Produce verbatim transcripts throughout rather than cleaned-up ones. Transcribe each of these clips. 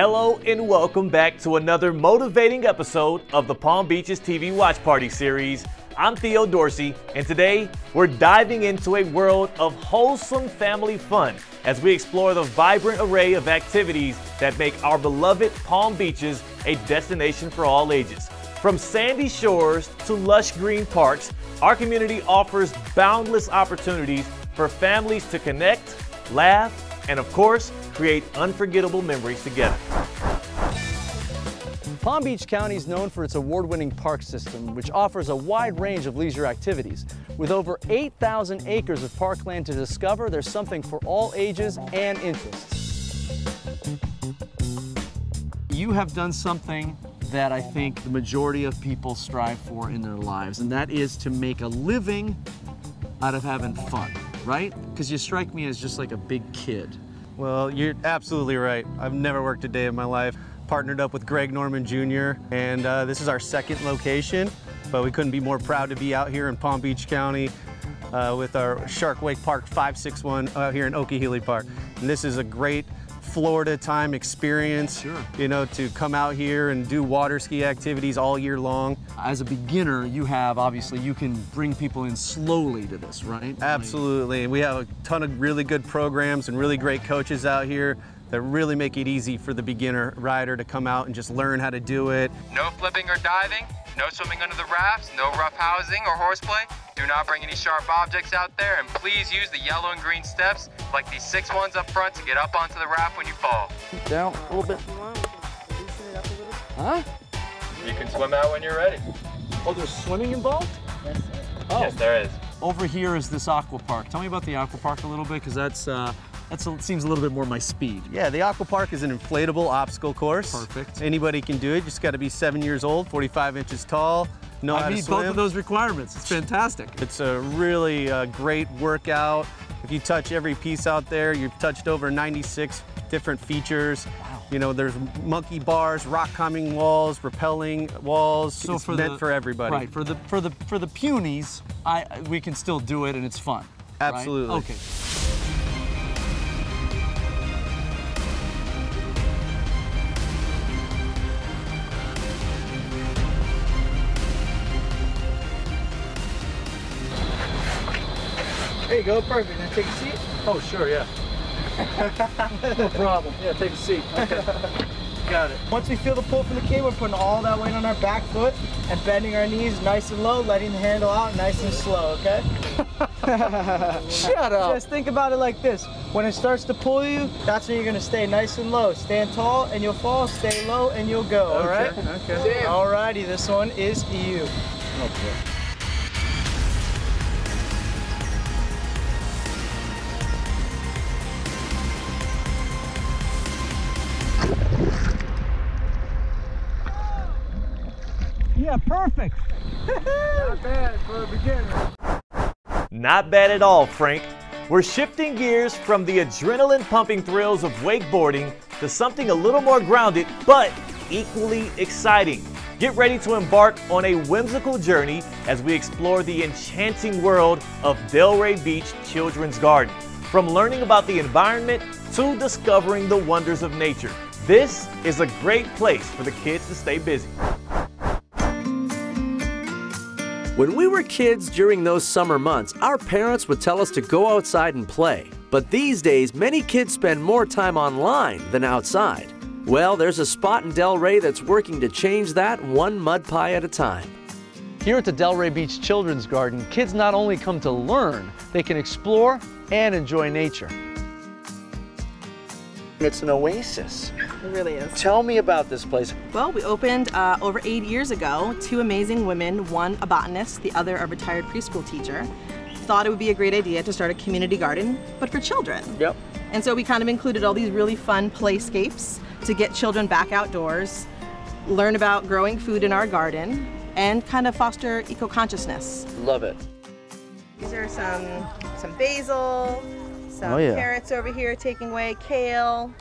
Hello and welcome back to another motivating episode of the Palm Beaches T V Watch Party series. I'm Theo Dorsey, and today we're diving into a world of wholesome family fun as we explore the vibrant array of activities that make our beloved Palm Beaches a destination for all ages. From sandy shores to lush green parks, our community offers boundless opportunities for families to connect, laugh, and of course, create unforgettable memories together. Palm Beach County is known for its award-winning park system, which offers a wide range of leisure activities. With over eight thousand acres of parkland to discover, there's something for all ages and interests. You have done something that I think the majority of people strive for in their lives, and that is to make a living out of having fun, right? Because you strike me as just like a big kid. Well, you're absolutely right. I've never worked a day in my life. Partnered up with Greg Norman Junior and uh, this is our second location, but we couldn't be more proud to be out here in Palm Beach County uh, with our Shark Wake Park five sixty-one out here in Okeeheelee Park. And this is a great Florida time experience, sure. You know, to come out here and do water ski activities all year long. As a beginner, you have, obviously, you can bring people in slowly to this, right? Absolutely, and we have a ton of really good programs and really great coaches out here that really make it easy for the beginner rider to come out and just learn how to do it. No flipping or diving, no swimming under the rafts, no rough housing or horseplay. Do not bring any sharp objects out there, and please use the yellow and green steps like these six ones up front to get up onto the raft when you fall. Down a little bit. Huh? You can swim out when you're ready. Oh, there's swimming involved? Yes, oh. Yes, there is. Over here is this aqua park. Tell me about the aqua park a little bit, because that's, uh, That seems a little bit more my speed. Yeah, the Aqua Park is an inflatable obstacle course. Perfect. Anybody can do it. You just got to be seven years old, forty-five inches tall, know how to swim. I meet both of those requirements. It's fantastic. It's a really uh, great workout. If you touch every piece out there, you've touched over ninety-six different features. Wow. You know, there's monkey bars, rock climbing walls, rappelling walls. So it's for meant the, for everybody. Right. For the for the for the punies, I we can still do it and it's fun. Absolutely. Right? Okay. There you go, perfect. Now take a seat. Oh, sure, yeah. No problem. Yeah, take a seat. Okay. Got it. Once we feel the pull from the key, we're putting all that weight on our back foot and bending our knees nice and low, letting the handle out nice and slow, okay? Shut up. Just think about it like this. When it starts to pull you, that's when you're going to stay nice and low. Stand tall and you'll fall, stay low and you'll go, all right? Okay. Okay. All righty, this one is you. Okay. Yeah, perfect. Not bad for a beginner. Not bad at all, Frank. We're shifting gears from the adrenaline-pumping thrills of wakeboarding to something a little more grounded, but equally exciting. Get ready to embark on a whimsical journey as we explore the enchanting world of Delray Beach Children's Garden. From learning about the environment to discovering the wonders of nature, this is a great place for the kids to stay busy. When we were kids during those summer months, our parents would tell us to go outside and play. But these days, many kids spend more time online than outside. Well, there's a spot in Delray that's working to change that one mud pie at a time. Here at the Delray Beach Children's Garden, kids not only come to learn, they can explore and enjoy nature. It's an oasis. It really is. Tell me about this place. Well, we opened uh, over eight years ago. Two amazing women, one a botanist, the other a retired preschool teacher, thought it would be a great idea to start a community garden, but for children. Yep. And so we kind of included all these really fun playscapes to get children back outdoors, learn about growing food in our garden, and kind of foster eco-consciousness. Love it. These are some, some basil, some oh, yeah. carrots over here, taking away kale.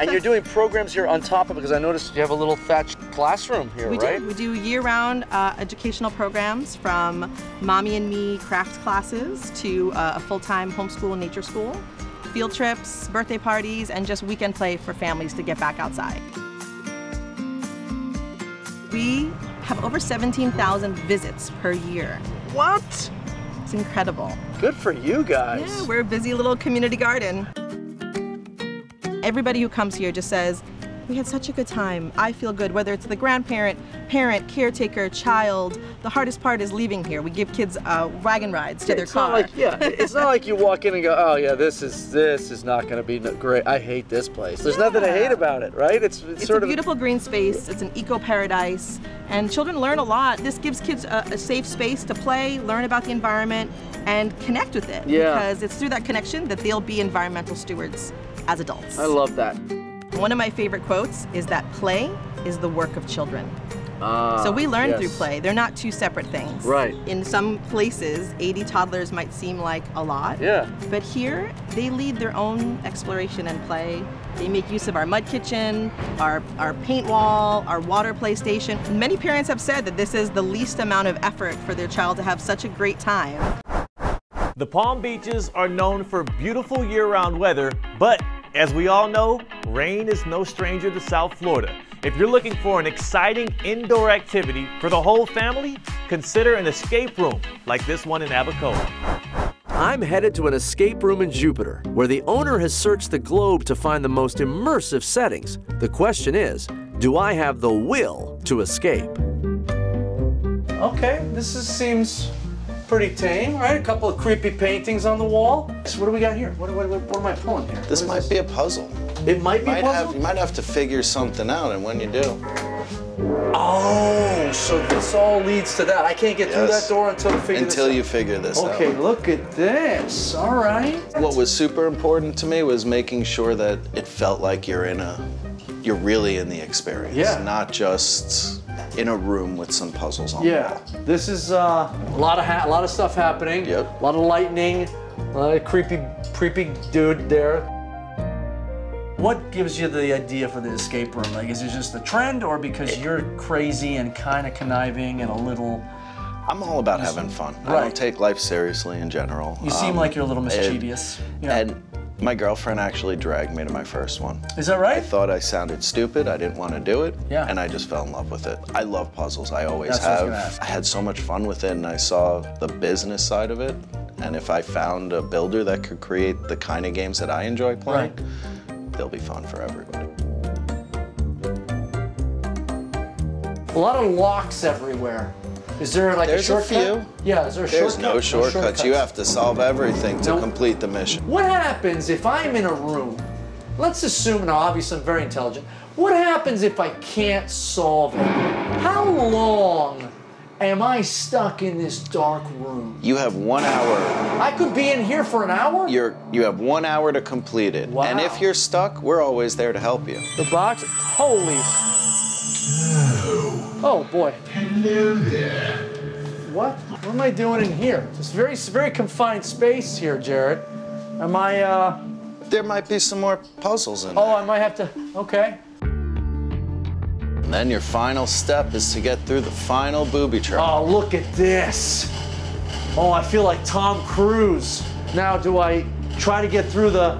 And you're doing programs here on top of it, because I noticed you have a little thatched classroom here, we right? Do. We do year-round uh, educational programs, from mommy and me craft classes to uh, a full-time homeschool and nature school. field trips, birthday parties, and just weekend play for families to get back outside. We have over seventeen thousand visits per year. What? It's incredible. Good for you guys. Yeah, we're a busy little community garden. Everybody who comes here just says, we had such a good time, I feel good, whether it's the grandparent, parent, caretaker, child. The hardest part is leaving here. We give kids uh, wagon rides to their car. Not like, yeah, it's not like you walk in and go, oh yeah, this is this is not gonna be no great, I hate this place. There's yeah. nothing to hate about it, right? It's, it's, it's sort a beautiful of... green space, it's an eco-paradise, and children learn a lot. This gives kids a, a safe space to play, learn about the environment, and connect with it, yeah. because it's through that connection that they'll be environmental stewards as adults. I love that. One of my favorite quotes is that play is the work of children. Ah, so we learn yes. through play. They're not two separate things. Right. In some places, eighty toddlers might seem like a lot. Yeah. But here, they lead their own exploration and play. They make use of our mud kitchen, our, our paint wall, our water play station. Many parents have said that this is the least amount of effort for their child to have such a great time. The Palm Beaches are known for beautiful year-round weather, but as we all know, rain is no stranger to South Florida. If you're looking for an exciting indoor activity for the whole family, consider an escape room like this one in Abacoa. I'm headed to an escape room in Jupiter, where the owner has searched the globe to find the most immersive settings. The question is, do I have the will to escape? Okay, this is, seems pretty tame, right? A couple of creepy paintings on the wall. So what do we got here? What, what, what, what am I pulling here? This might this? be a puzzle. It might you be might a puzzle? Have, you might have to figure something out, and when you do. Oh, so this all leads to that. I can't get yes. through that door until I figure until this out. you figure this okay, out. Okay, look at this. All right. What was super important to me was making sure that it felt like you're in a, you're really in the experience, yeah. not just in a room with some puzzles on. Yeah, this is uh, a lot of ha a lot of stuff happening. Yep. A lot of lightning, a lot of creepy, creepy dude there. What gives you the idea for the escape room? Like, is it just the trend, or because it, you're crazy and kind of conniving and a little? I'm all about having fun. Right. I don't take life seriously in general. You um, seem like you're a little mischievous. It, yeah. And my girlfriend actually dragged me to my first one. Is that right? I thought I sounded stupid, I didn't want to do it, yeah. and I just fell in love with it. I love puzzles, I always That's have. What I was gonna ask. I had so much fun with it, and I saw the business side of it, and if I found a builder that could create the kind of games that I enjoy playing, right. they'll be fun for everybody. A lot of locks everywhere. Is there like There's a shortcut? There's a few. Yeah, is there a There's shortcut? There's no shortcuts. No shortcuts. You have to solve everything to nope. complete the mission. What happens if I'm in a room? Let's assume, and obviously I'm very intelligent. What happens if I can't solve it? How long am I stuck in this dark room? You have one hour. I could be in here for an hour? You're, you have one hour to complete it. Wow. And if you're stuck, we're always there to help you. The box? Holy... Oh boy. Hello there. What? What am I doing in here? It's very, very confined space here, Jared. Am I, uh... There might be some more puzzles in oh, there. Oh, I might have to, okay. And then your final step is to get through the final booby trap. Oh, look at this. Oh, I feel like Tom Cruise. Now, do I try to get through the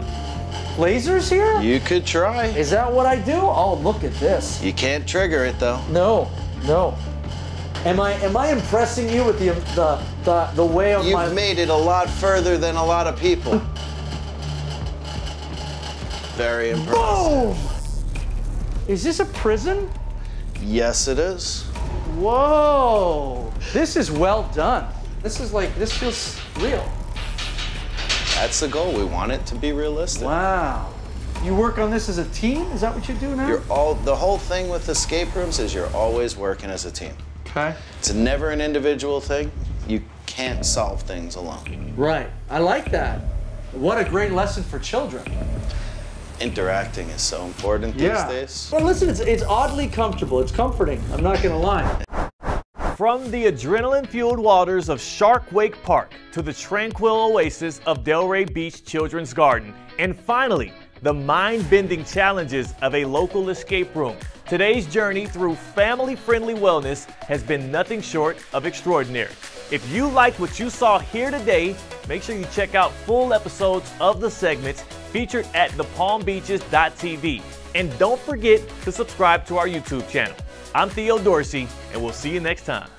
lasers here? You could try. Is that what I do? Oh, look at this. You can't trigger it, though. No. No. Am I am I impressing you with the the the, the way of You've my? You've made it a lot further than a lot of people. Very impressive. Boom! Is this a prison? Yes, it is. Whoa! This is well done. This is like this feels real. That's the goal. We want it to be realistic. Wow. You work on this as a team? Is that what you do now? You're all, the whole thing with escape rooms is you're always working as a team. Okay. It's never an individual thing. You can't solve things alone. Right. I like that. What a great lesson for children. Interacting is so important yeah. these days. Well, listen, it's, it's oddly comfortable. It's comforting. I'm not going to lie. From the adrenaline-fueled waters of Shark Wake Park to the tranquil oasis of Delray Beach Children's Garden, and finally, the mind-bending challenges of a local escape room. Today's journey through family-friendly wellness has been nothing short of extraordinary. If you liked what you saw here today, make sure you check out full episodes of the segments featured at the palm beaches dot t v. And don't forget to subscribe to our YouTube channel. I'm Theo Dorsey, and we'll see you next time.